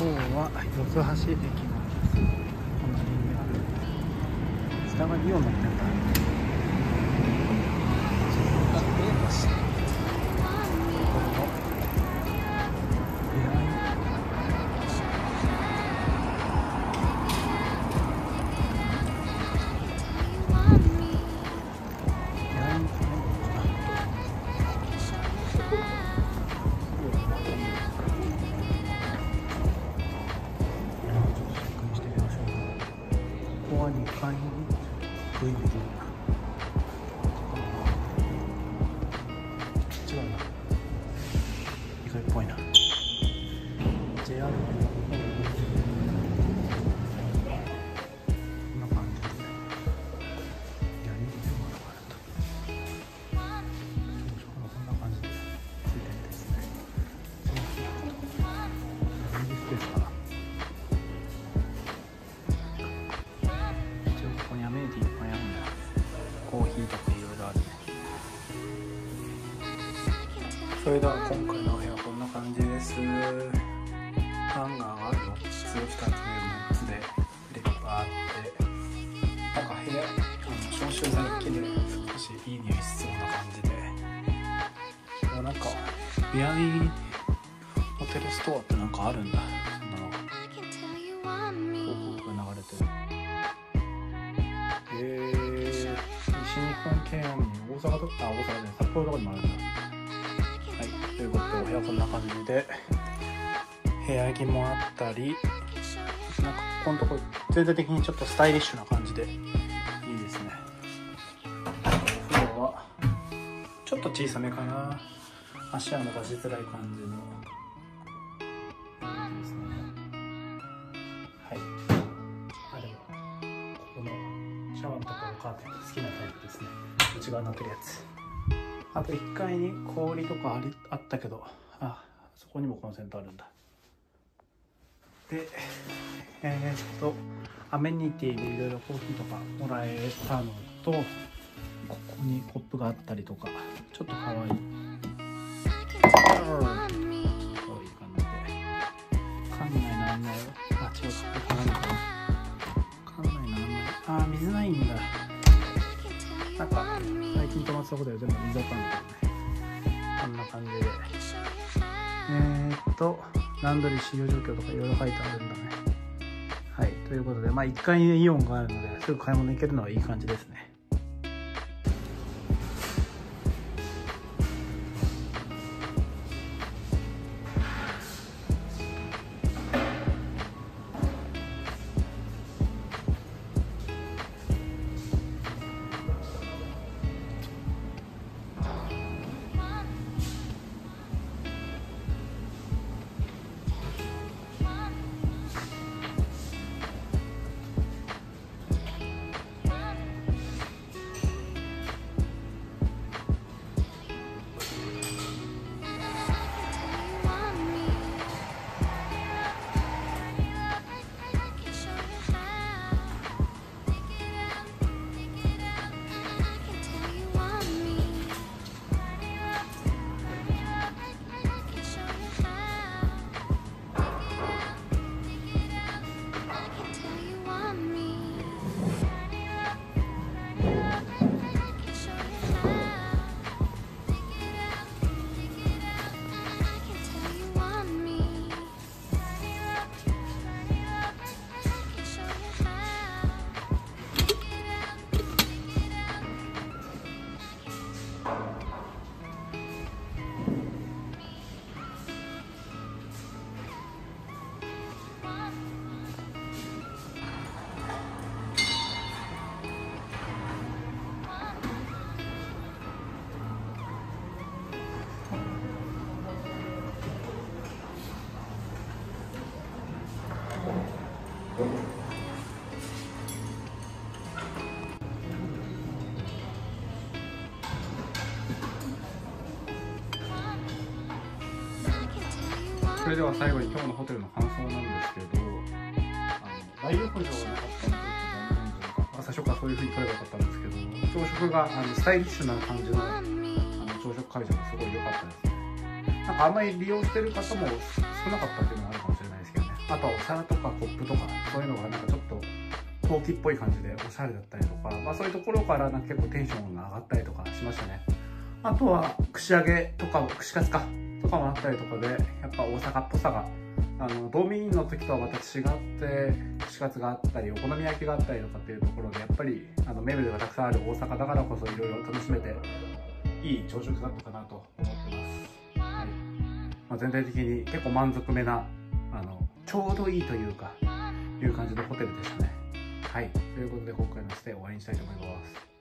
方は四橋駅なんです。隣にある下がリオの店がある。それでは今回のお部屋はこんな感じです。ハンガーが4つ、2つ目6つでフリップあって、なんか部屋消臭剤系で少しいい匂いしそうな感じで、もうなんかビアリーホテルストアってなんかあるんだ、そんなの広告が流れてる。西日本県民大阪とか大阪で札幌とかにもあるんだ。ということで、お部屋こんな感じで部屋着もあったり、なんかここのところ全体的にちょっとスタイリッシュな感じでいいですね。お風呂はちょっと小さめかな、足は伸ばしづらい感じのですね。はい、あれはここのシャワーのところのカーテンが好きなタイプですね、内側になってるやつ。あと1階に氷とかあったけど、あそこにもコンセントあるんだ。でアメニティでいろいろコーヒーとかもらえたのと、ここにコップがあったりとか、ちょっとかわいい、こういう感じで館内の案内を、あ違う、これかな、館内の案内、あ水ないんだ。なんか最近泊まってたことで全部水をかんだけどね。こんな感じでランドリー使用状況とかいろいろ書いてあるんだね。はい、ということで、まあ1階にイオンがあるのですぐ買い物行けるのはいい感じですね。それでは最後に今日のホテルの感想なんですけど、大浴場がなかったんですけど、最初からそういう風に撮ればよかったんですけど、朝食がスタイリッシュな感じの朝食会場がすごい良かったですね。なんかあんまり利用してる方も少なかったっていうのがあるかもしれないですけどね。あ皿とかコップとかそういうのがなんかちょっと陶器っぽい感じでおしゃれだったりとか、まあ、そういうところからなんか結構テンションが上がったりとかしましたね。あとは串揚げとか串カツかとかもあったりとかで、やっぱ大阪っぽさが道民の時とはまた違って串カツがあったりお好み焼きがあったりとかっていうところで、やっぱり名物がたくさんある大阪だからこそいろいろ楽しめていい朝食だったかなと思ってます、はい。まあ、全体的に結構満足めなちょうどいいというかいう感じのホテルでしたね。はい、ということで今回のステイを終わりにしたいと思います。